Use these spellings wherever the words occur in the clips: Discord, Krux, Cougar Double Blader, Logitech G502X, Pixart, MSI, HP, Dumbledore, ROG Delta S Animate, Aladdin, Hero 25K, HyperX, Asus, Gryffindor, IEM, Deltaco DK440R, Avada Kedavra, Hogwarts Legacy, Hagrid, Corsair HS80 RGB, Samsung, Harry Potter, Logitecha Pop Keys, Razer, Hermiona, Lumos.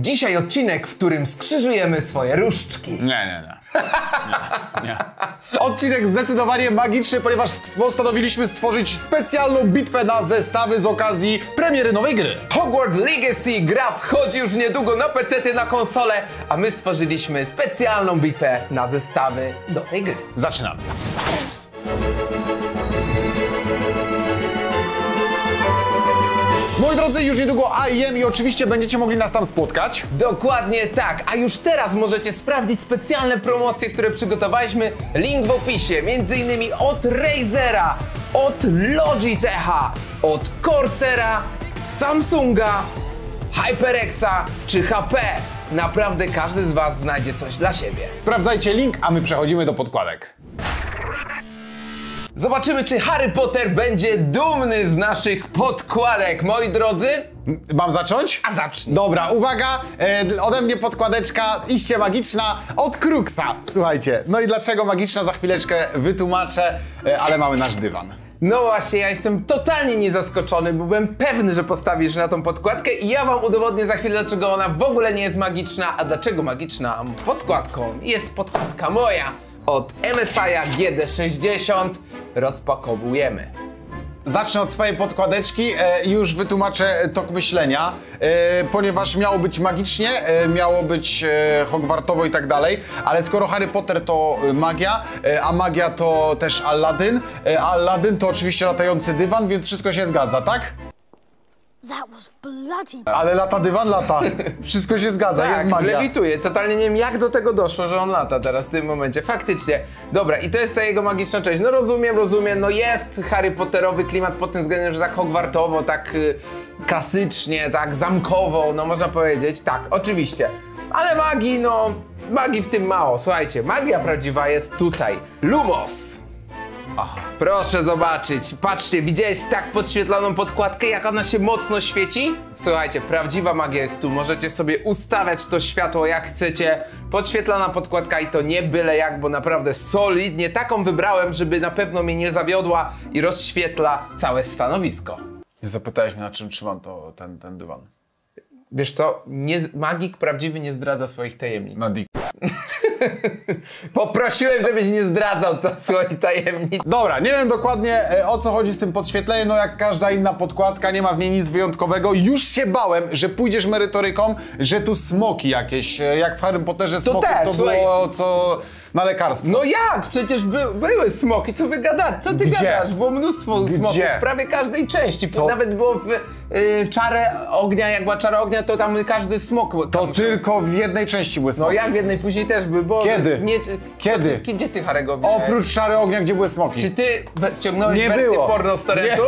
Dzisiaj odcinek, w którym skrzyżujemy swoje różdżki. Nie. Odcinek zdecydowanie magiczny, ponieważ postanowiliśmy stworzyć specjalną bitwę na zestawy z okazji premiery nowej gry. Hogwarts Legacy gra wchodzi już niedługo na pecety, na konsole, a my stworzyliśmy specjalną bitwę na zestawy do tej gry. Zaczynamy. Moi drodzy, już niedługo IEM i oczywiście będziecie mogli nas tam spotkać. Dokładnie tak, a już teraz możecie sprawdzić specjalne promocje, które przygotowaliśmy. Link w opisie, między innymi od Razera, od Logitecha, od Corsaira, Samsunga, HyperXa czy HP. Naprawdę każdy z Was znajdzie coś dla siebie. Sprawdzajcie link, a my przechodzimy do podkładek. Zobaczymy, czy Harry Potter będzie dumny z naszych podkładek, moi drodzy. Mam zacząć? A zacznij. Dobra, uwaga, ode mnie podkładeczka iście magiczna od Kruxa. Słuchajcie, no i dlaczego magiczna, za chwileczkę wytłumaczę, ale mamy nasz dywan. No właśnie, ja jestem totalnie niezaskoczony, bo byłem pewny, że postawisz na tą podkładkę i ja wam udowodnię za chwilę, dlaczego ona w ogóle nie jest magiczna, a dlaczego magiczna podkładką jest podkładka moja od MSI GD60. Rozpakowujemy. Zacznę od swojej podkładeczki, już wytłumaczę tok myślenia, ponieważ miało być magicznie, miało być hogwartowo i tak dalej, ale skoro Harry Potter to magia, a magia to też Aladdin, a Aladdin to oczywiście latający dywan, więc wszystko się zgadza, tak? Ale lata dywan, lata. Wszystko się zgadza, tak, jest magia. Lewituje. Totalnie nie wiem, jak do tego doszło, że on lata teraz w tym momencie. Faktycznie. Dobra, i to jest ta jego magiczna część. No rozumiem. No jest Harry Potterowy klimat pod tym względem, że tak hogwartowo, tak klasycznie, tak zamkowo, no można powiedzieć. Tak, oczywiście. Ale magii, no magii w tym mało. Słuchajcie, magia prawdziwa jest tutaj. Lumos. Aha. Proszę zobaczyć, patrzcie, widziałeś tak podświetloną podkładkę, jak ona się mocno świeci? Słuchajcie, prawdziwa magia jest tu, możecie sobie ustawiać to światło jak chcecie. Podświetlana podkładka i to nie byle jak, bo naprawdę solidnie taką wybrałem, żeby na pewno mnie nie zawiodła i rozświetla całe stanowisko. Nie zapytałeś mnie, na czym trzymam to, ten dywan. Wiesz co, magik prawdziwy nie zdradza swoich tajemnic. No, poprosiłem, żebyś nie zdradzał to swoich tajemnic. Dobra, nie wiem dokładnie, o co chodzi z tym podświetleniem. No jak każda inna podkładka, nie ma w niej nic wyjątkowego. Już się bałem, że pójdziesz merytoryką, że tu smoki jakieś, jak w Harry Potterze smoki, to było co na lekarstwo. No jak? Przecież były smoki, co wy gadasz? Co ty gadasz? Było mnóstwo smoków w prawie każdej części. Nawet było w Czarę Ognia, jak była Czara Ognia, to tam każdy smok był. To tylko w jednej części były smoki. No jak w jednej, później też były, bo... Kiedy? Gdzie ty, Harego? Oprócz Czary Ognia, gdzie były smoki. Czy ty ściągnąłeś wersję porno z torrentu?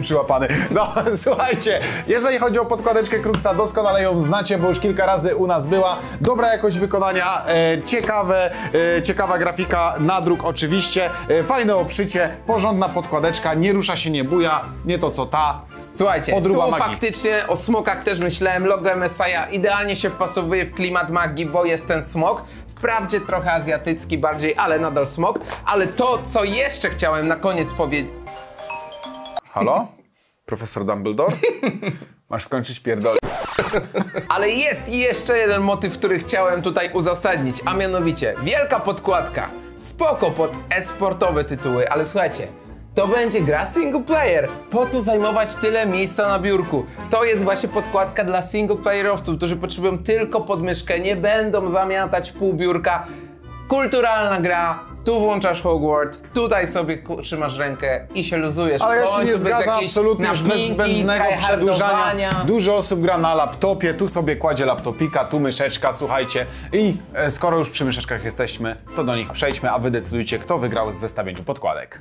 Przyłapany. No słuchajcie, jeżeli chodzi o podkładeczkę Kruxa, doskonale ją znacie, bo już kilka razy u nas była. Dobra jakość wykonania, ciekawa grafika, nadruk oczywiście, fajne obszycie, porządna podkładeczka, nie rusza się, nie buja, nie to co ta. Słuchajcie, tu faktycznie o smokach też myślałem, logo MSI idealnie się wpasowuje w klimat magii, bo jest ten smok. Wprawdzie trochę azjatycki bardziej, ale nadal smok. Ale to, co jeszcze chciałem na koniec powiedzieć... Halo? Profesor Dumbledore? Masz skończyć pierdolę. Ale jest i jeszcze jeden motyw, który chciałem tutaj uzasadnić, a mianowicie wielka podkładka, spoko pod e-sportowe tytuły, ale słuchajcie, to będzie gra single player. Po co zajmować tyle miejsca na biurku? To jest właśnie podkładka dla single playerowców, którzy potrzebują tylko podmyszkę, nie będą zamiatać pół biurka. Kulturalna gra, tu włączasz Hogwarts, tutaj sobie trzymasz rękę i się luzujesz. Ale ja się nie zgadzam absolutnie, już bez zbędnego przedłużania. Dużo osób gra na laptopie, tu sobie kładzie laptopika, tu myszeczka, słuchajcie. I skoro już przy myszeczkach jesteśmy, to do nich przejdźmy, a wy decydujcie, kto wygrał z zestawieniu podkładek.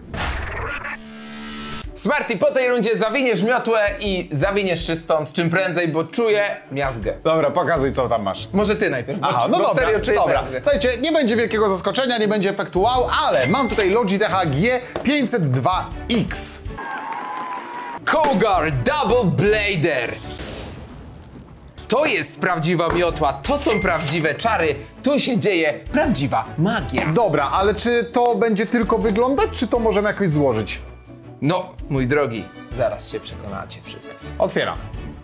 Smarty, po tej rundzie zawiniesz miotłę i zawiniesz się stąd czym prędzej, bo czuję miazgę. Dobra, pokazuj, co tam masz. Może ty najpierw. Aha, no dobra, serio czuję miazgę. Słuchajcie, nie będzie wielkiego zaskoczenia, nie będzie efektu wow, ale mam tutaj Logitecha G502X. Cougar Double Blader. To jest prawdziwa miotła, to są prawdziwe czary, tu się dzieje prawdziwa magia. Dobra, ale czy to będzie tylko wyglądać, czy to możemy jakoś złożyć? No, mój drogi, zaraz się przekonacie wszyscy. Otwieram.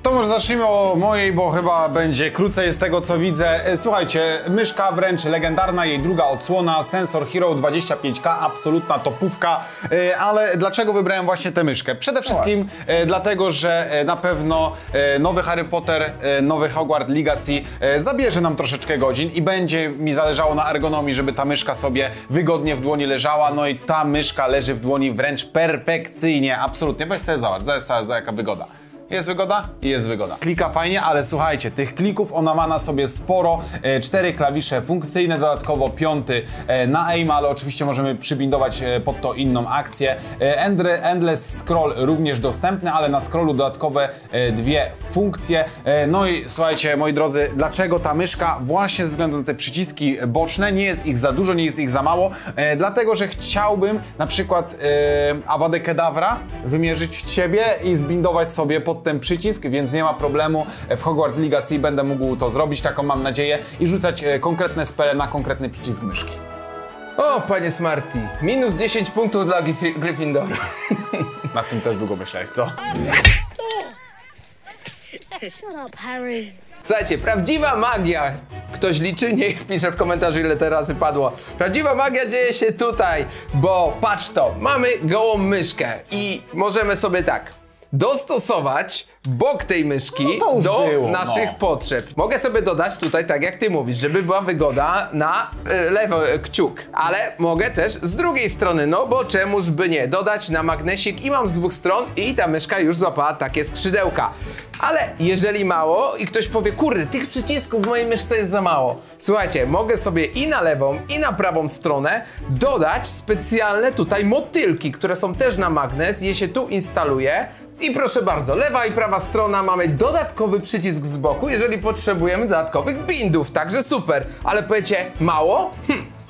To może zacznijmy o mojej, bo chyba będzie krócej z tego, co widzę. Słuchajcie, myszka wręcz legendarna, jej druga odsłona, sensor Hero 25K, absolutna topówka. Ale dlaczego wybrałem właśnie tę myszkę? Przede wszystkim dlatego, że na pewno nowy Harry Potter, nowy Hogwarts Legacy zabierze nam troszeczkę godzin i będzie mi zależało na ergonomii, żeby ta myszka sobie wygodnie w dłoni leżała. No i ta myszka leży w dłoni wręcz perfekcyjnie, absolutnie. Weź sobie zobacz, za jaka wygoda. Jest wygoda i jest wygoda. Klika fajnie, ale słuchajcie, tych klików ona ma na sobie sporo. 4 klawisze funkcyjne, dodatkowo 5 na aim, ale oczywiście możemy przybindować pod to inną akcję. Endless scroll również dostępny, ale na scrollu dodatkowe 2 funkcje. No i słuchajcie, moi drodzy, dlaczego ta myszka? Właśnie ze względu na te przyciski boczne, nie jest ich za dużo, nie jest ich za mało, dlatego, że chciałbym na przykład Avadę Kedavra wymierzyć w ciebie i zbindować sobie pod ten przycisk, więc nie ma problemu. W Hogwarts Legacy będę mógł to zrobić, taką mam nadzieję, i rzucać konkretne spele na konkretny przycisk myszki. O, panie Smarty, minus 10 punktów dla Gryffindora. Nad tym też długo myślałeś, co? Shut up, Harry. Słuchajcie, prawdziwa magia. Ktoś liczy? Niech pisze w komentarzu, ile te razy padło. Prawdziwa magia dzieje się tutaj, bo patrz to, mamy gołą myszkę i możemy sobie tak dostosować bok tej myszki do naszych potrzeb. Mogę sobie dodać tutaj, tak jak ty mówisz, żeby była wygoda na lewy kciuk, ale mogę też z drugiej strony, no bo czemuż by nie, dodać na magnesik i mam z dwóch stron i ta myszka już złapała takie skrzydełka. Ale jeżeli mało i ktoś powie, kurde, tych przycisków w mojej myszce jest za mało. Słuchajcie, mogę sobie i na lewą, i na prawą stronę dodać specjalne tutaj motylki, które są też na magnes, je się tu instaluje. I proszę bardzo, lewa i prawa strona, mamy dodatkowy przycisk z boku, jeżeli potrzebujemy dodatkowych bindów, także super. Ale powiecie, mało?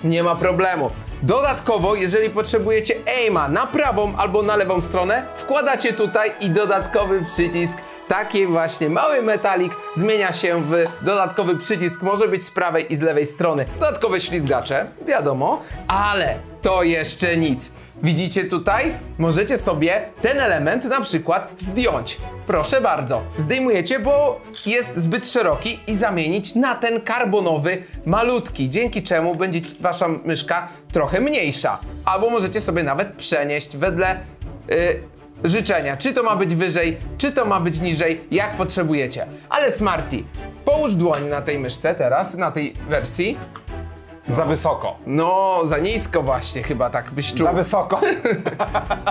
Nie ma problemu. Dodatkowo, jeżeli potrzebujecie aima na prawą albo na lewą stronę, wkładacie tutaj i dodatkowy przycisk. Taki właśnie mały metalik zmienia się w dodatkowy przycisk, może być z prawej i z lewej strony. Dodatkowe ślizgacze, wiadomo, ale to jeszcze nic. Widzicie tutaj? Możecie sobie ten element na przykład zdjąć. Proszę bardzo, zdejmujecie, bo jest zbyt szeroki i zamienić na ten karbonowy, malutki, dzięki czemu będzie wasza myszka trochę mniejsza. Albo możecie sobie nawet przenieść wedle życzenia, czy to ma być wyżej, czy to ma być niżej, jak potrzebujecie. Ale Smarty, połóż dłoń na tej myszce teraz, na tej wersji. No. Za wysoko. No, za nisko właśnie, chyba tak byś czuł. Za wysoko.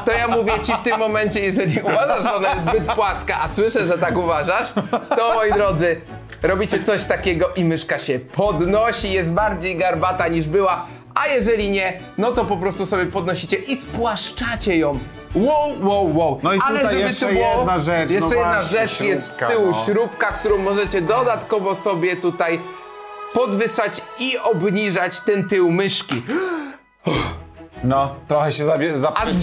To ja mówię ci w tym momencie, jeżeli uważasz, że ona jest zbyt płaska, a słyszę, że tak uważasz, to moi drodzy, robicie coś takiego i myszka się podnosi, jest bardziej garbata niż była, a jeżeli nie, no to po prostu sobie podnosicie i spłaszczacie ją. Wow, wow, wow. No i ale tutaj żeby jeszcze to było, jedna rzecz. Jeszcze no jedna rzecz śrubka, jest z tyłu, no. Śrubka, którą możecie dodatkowo sobie tutaj podwyższać i obniżać ten tył myszki. No, trochę się zapieprzyłeś. Aż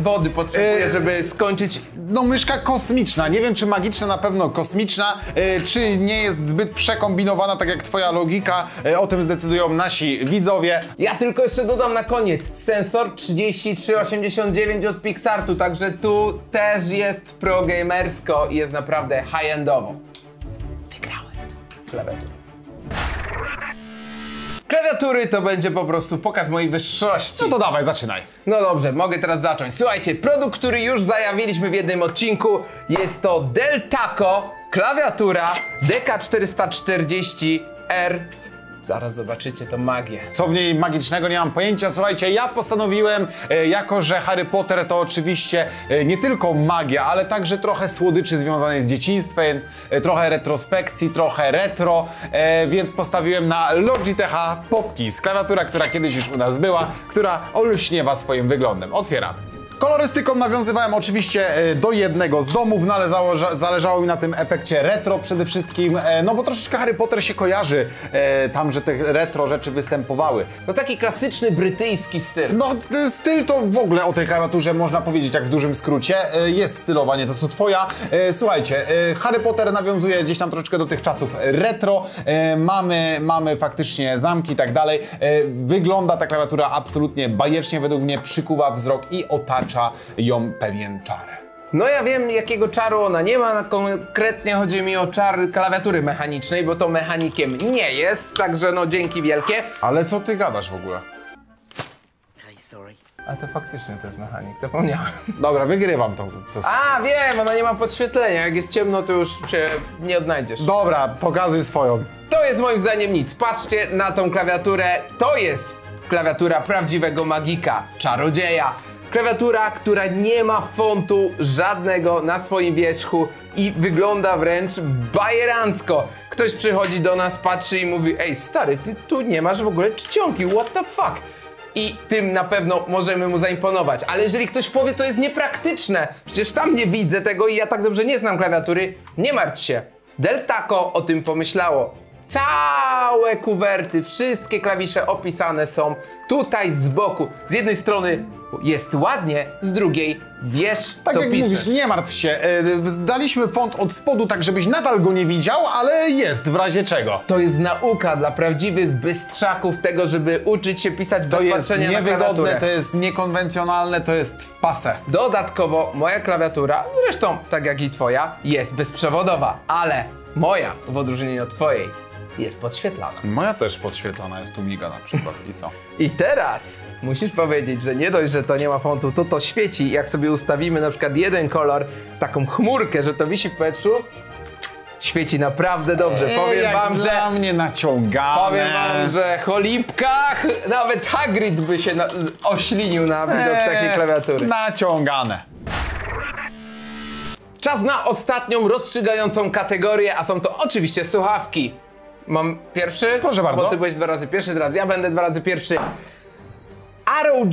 wody potrzebuję, żeby skończyć. No, myszka kosmiczna. Nie wiem, czy magiczna, na pewno kosmiczna, czy nie jest zbyt przekombinowana, tak jak twoja logika. O tym zdecydują nasi widzowie. Ja tylko jeszcze dodam na koniec. Sensor 3389 od Pixartu, także tu też jest pro-gamersko i jest naprawdę high-endowo. Wygrałem. Klawiaturę. Klawiatury to będzie po prostu pokaz mojej wyższości. No to dawaj, zaczynaj. No dobrze, mogę teraz zacząć. Słuchajcie, produkt, który już zajawiliśmy w jednym odcinku, jest to Deltaco klawiatura DK440R. Zaraz zobaczycie tą magię. Co w niej magicznego, nie mam pojęcia. Słuchajcie, ja postanowiłem, jako że Harry Potter to oczywiście nie tylko magia, ale także trochę słodyczy związanej z dzieciństwem, trochę retrospekcji, trochę retro, więc postawiłem na Logitecha Pop Keys. Klawiatura, która kiedyś już u nas była, która olśniewa swoim wyglądem. Otwieramy. Kolorystyką nawiązywałem oczywiście do jednego z domów, no ale zależało mi na tym efekcie retro przede wszystkim, no bo troszeczkę Harry Potter się kojarzy tam, że te retro rzeczy występowały. No taki klasyczny brytyjski styl. No styl to w ogóle o tej klawiaturze można powiedzieć jak w dużym skrócie. Jest stylowanie, to co twoja. Słuchajcie, Harry Potter nawiązuje gdzieś tam troszeczkę do tych czasów retro. Mamy faktycznie zamki i tak dalej. Wygląda ta klawiatura absolutnie bajecznie, według mnie przykuwa wzrok i otacza ją pewien czar. No ja wiem, jakiego czaru ona nie ma, konkretnie chodzi mi o czar klawiatury mechanicznej, bo to mechanikiem nie jest, także no dzięki wielkie. Ale co ty gadasz w ogóle? A to faktycznie to jest mechanik, zapomniałem. Dobra, wygrywam to. A, wiem, ona nie ma podświetlenia, jak jest ciemno, to już się nie odnajdziesz. Dobra, pokazuj swoją. To jest moim zdaniem nic, patrzcie na tą klawiaturę, to jest klawiatura prawdziwego magika, czarodzieja. Klawiatura, która nie ma fontu żadnego na swoim wierzchu i wygląda wręcz bajerancko. Ktoś przychodzi do nas, patrzy i mówi: ej stary, ty tu nie masz w ogóle czcionki, what the fuck? I tym na pewno możemy mu zaimponować. Ale jeżeli ktoś powie, to jest niepraktyczne, przecież sam nie widzę tego i ja tak dobrze nie znam klawiatury, nie martw się. Deltaco o tym pomyślało. Całe kuwerty, wszystkie klawisze opisane są tutaj z boku. Z jednej strony jest ładnie, z drugiej wiesz, tak co jak piszesz. Mówisz, nie martw się, daliśmy font od spodu, tak żebyś nadal go nie widział, ale jest, w razie czego. To jest nauka dla prawdziwych bystrzaków tego, żeby uczyć się pisać bez patrzenia na klawiaturę. To jest niewygodne, to jest niekonwencjonalne, to jest pase. Dodatkowo moja klawiatura, zresztą tak jak i twoja, jest bezprzewodowa, ale moja, w odróżnieniu od twojej, jest podświetlana. Moja też podświetlana jest, tu miga na przykład i co? I teraz musisz powiedzieć, że nie dość, że to nie ma fontu, to to świeci. Jak sobie ustawimy na przykład jeden kolor, taką chmurkę, że to wisi w powietrzu, świeci naprawdę dobrze. Powiem wam, że cholipkach nawet Hagrid by się oślinił na widok takiej klawiatury. Naciągane. Czas na ostatnią, rozstrzygającą kategorię, a są to oczywiście słuchawki. Mam pierwszy? Proszę bardzo. Bo ty byłeś dwa razy pierwszy, teraz ja będę dwa razy pierwszy. ROG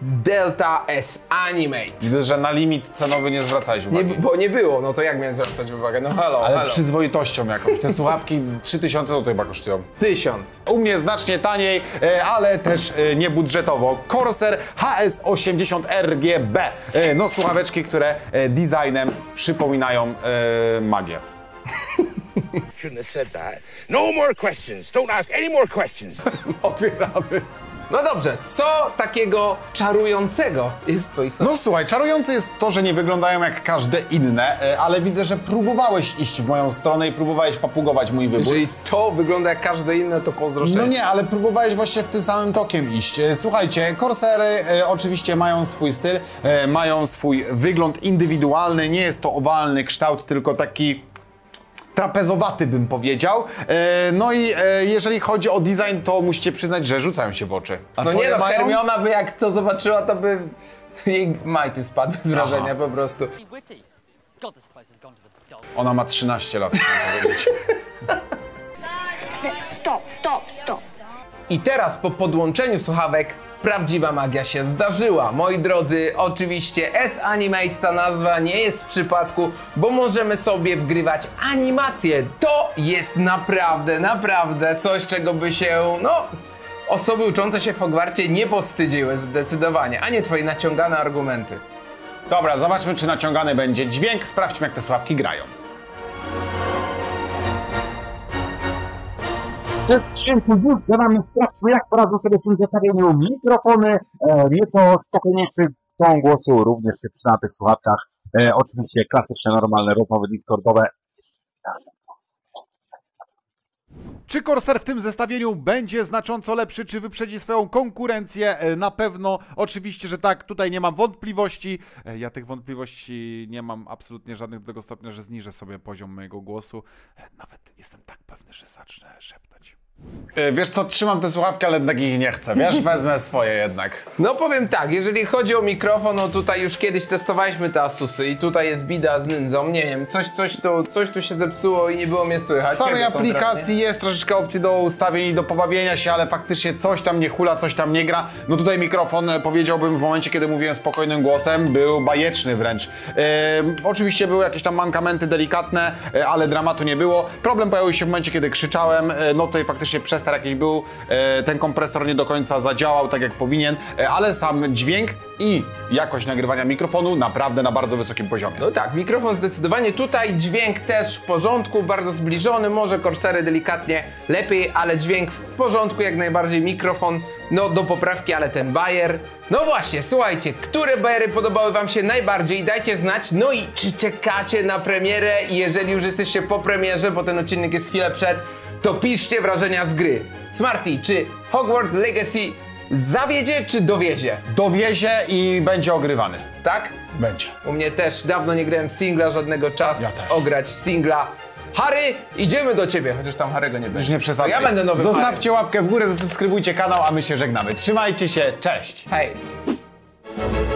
Delta S Animate. Widzę, że na limit cenowy nie zwracałeś uwagi. Nie, bo nie było, no to jak miałem zwracać uwagę? No halo, ale halo. Przyzwoitością jakąś. Te słuchawki 3000 zł chyba kosztują. 1000. U mnie znacznie taniej, ale też niebudżetowo. Corsair HS80 RGB. No słuchaweczki, które designem przypominają magię. Shouldn't have said that. No more questions. Don't ask any more questions. Otwieramy. No dobrze, co takiego czarującego jest w twoich słuchawkach? No słuchaj, czarujące jest to, że nie wyglądają jak każde inne, ale widzę, że próbowałeś iść w moją stronę i próbowałeś papugować mój wybór. Jeżeli to wygląda jak każde inne, to pozdro. No nie, ale próbowałeś właśnie w tym samym tokiem iść. Słuchajcie, Corsairy oczywiście mają swój styl, mają swój wygląd indywidualny, nie jest to owalny kształt, tylko taki trapezowaty, bym powiedział. No i jeżeli chodzi o design, to musicie przyznać, że rzucają się w oczy. A no nie no, Hermiona by jak to zobaczyła, to by jej majty spadły z wrażenia. Aha. Po prostu. Ona ma 13 lat. Stop, stop, stop. I teraz po podłączeniu słuchawek prawdziwa magia się zdarzyła. Moi drodzy, oczywiście S Animate, ta nazwa nie jest z przypadku, bo możemy sobie wgrywać animacje. To jest naprawdę, naprawdę coś, czego by się, no, osoby uczące się w Hogwarcie nie powstydziły zdecydowanie, a nie twoje naciągane argumenty. Dobra, zobaczmy, czy naciągany będzie dźwięk. Sprawdźmy, jak te słuchawki grają. Przez święty Bóg, za nami sprawdźmy, jak poradzą sobie w tym zestawieniu mikrofony. Nieco spokojniejszy ton głosu również na tych słuchawkach. Oczywiście klasyczne, normalne rozmowy discordowe. Czy Corsair w tym zestawieniu będzie znacząco lepszy, czy wyprzedzi swoją konkurencję? Na pewno, oczywiście, że tak, tutaj nie mam wątpliwości. Ja tych wątpliwości nie mam absolutnie żadnych do tego stopnia, że zniżę sobie poziom mojego głosu. Nawet jestem tak pewny, że zacznę szeptać. Wiesz co, trzymam te słuchawki, ale jednak ich nie chcę, wiesz, wezmę swoje jednak. No powiem tak, jeżeli chodzi o mikrofon, no tutaj już kiedyś testowaliśmy te Asusy i tutaj jest bida z nędzą, nie wiem, coś tu się zepsuło i nie było mnie słychać. W samej aplikacji jest troszeczkę opcji do ustawień i do pobawienia się, ale faktycznie coś tam nie hula, coś tam nie gra. No tutaj mikrofon, powiedziałbym, w momencie, kiedy mówiłem spokojnym głosem, był bajeczny wręcz. Oczywiście były jakieś tam mankamenty delikatne, ale dramatu nie było. Problem pojawił się w momencie, kiedy krzyczałem, no tutaj faktycznie przestar jakiś był, ten kompresor nie do końca zadziałał tak jak powinien, ale sam dźwięk i jakość nagrywania mikrofonu naprawdę na bardzo wysokim poziomie. No tak, mikrofon zdecydowanie tutaj, dźwięk też w porządku, bardzo zbliżony, może Corsairy delikatnie lepiej, ale dźwięk w porządku, jak najbardziej mikrofon, no do poprawki, ale ten bajer. No właśnie, słuchajcie, które bajery podobały Wam się najbardziej, dajcie znać, no i czy czekacie na premierę i jeżeli już jesteście po premierze, bo ten odcinek jest chwilę przed, to piszcie wrażenia z gry. Smarty, czy Hogwarts Legacy zawiedzie czy dowiezie? Dowiezie i będzie ogrywany. Tak? Będzie. U mnie też. Dawno nie grałem singla, żadnego czasu ograć singla. Harry, idziemy do Ciebie, chociaż tam Harry'ego nie będzie. Już nie przesadzaj. Ja będę nowym Zostawcie Harry. Łapkę w górę, zasubskrybujcie kanał, a my się żegnamy. Trzymajcie się, cześć! Hej!